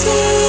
see.